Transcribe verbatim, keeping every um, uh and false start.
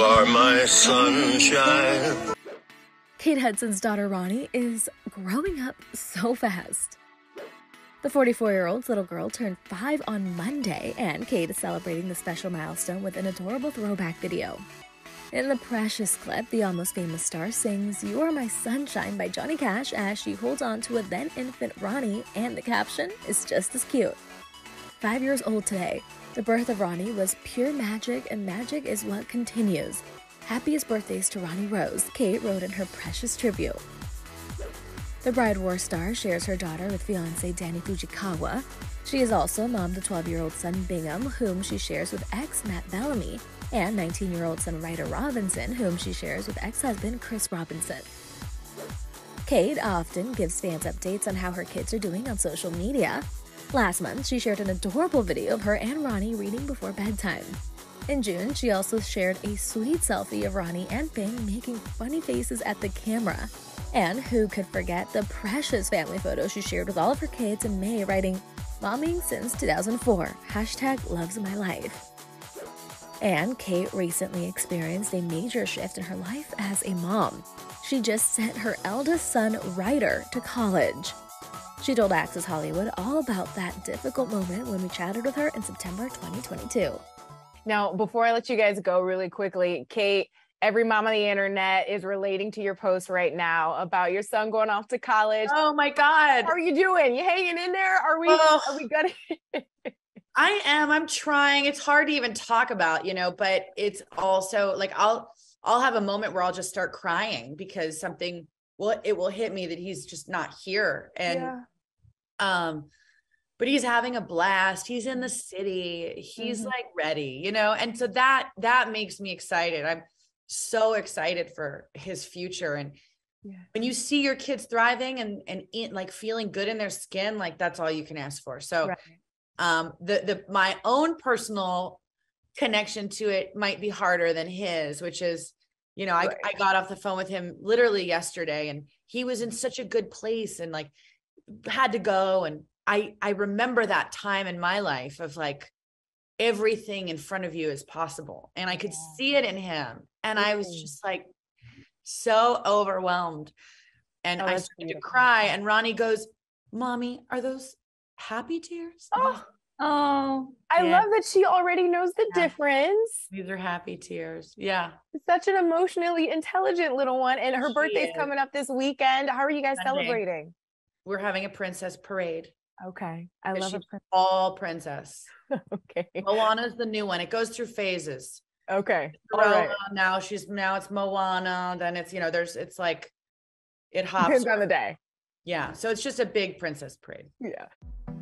You are my sunshine. Kate Hudson's daughter Rani is growing up so fast. The forty-four-year-old's little girl turned five on Monday, and Kate is celebrating the special milestone with an adorable throwback video. In the precious clip, the Almost Famous star sings You Are My Sunshine by Johnny Cash as she holds on to a then-infant Rani, and the caption is just as cute. Five years old today, the birth of Rani was pure magic, and magic is what continues. Happiest birthdays to Rani Rose, Kate wrote in her precious tribute. The Bride Wars star shares her daughter with fiancé Danny Fujikawa. She is also mom to twelve-year-old son Bingham, whom she shares with ex Matt Bellamy, and nineteen-year-old son Ryder Robinson, whom she shares with ex-husband Chris Robinson. Kate often gives fans updates on how her kids are doing on social media. Last month, she shared an adorable video of her and Rani reading before bedtime. In June, she also shared a sweet selfie of Rani and Bing making funny faces at the camera. And who could forget the precious family photo she shared with all of her kids in May, writing, "Momming since two thousand four, hashtag loves my life." And Kate recently experienced a major shift in her life as a mom. She just sent her eldest son, Ryder, to college. She told Access Hollywood all about that difficult moment when we chatted with her in September twenty twenty-two. Now, before I let you guys go really quickly, Kate, every mom on the internet is relating to your post right now about your son going off to college. Oh my God. How are you doing? You hanging in there? Are we, oh, are we good? I am. I'm trying. It's hard to even talk about, you know, but it's also like, I'll, I'll have a moment where I'll just start crying because something will, it will hit me that he's just not here. And, yeah. um, but he's having a blast. He's in the city. He's mm-hmm. like ready, you know? And so that, that makes me excited. I'm so excited for his future. And yeah. when you see your kids thriving and and eat, like feeling good in their skin, like that's all you can ask for. So right. um the the my own personal connection to it might be harder than his, which is, you know, right. I, I got off the phone with him literally yesterday, and he was in such a good place and like had to go. And I I remember that time in my life of like, everything in front of you is possible. And I could yeah. see it in him. And I was just like, so overwhelmed. And oh, I started beautiful. to cry. And Rani goes, "Mommy, are those happy tears?" Oh, oh I yeah. love that she already knows the yeah. difference. These are happy tears. Yeah. Such an emotionally intelligent little one. And her she birthday's is. coming up this weekend. How are you guys Sunday. celebrating? We're having a princess parade. Okay. I love it. All princess. Okay. Moana's the new one. It goes through phases. Okay. All right. Now she's, now it's Moana. Then it's, you know, there's, it's like, it hops. Depends on the day. Yeah. So it's just a big princess parade. Yeah.